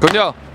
그럼요.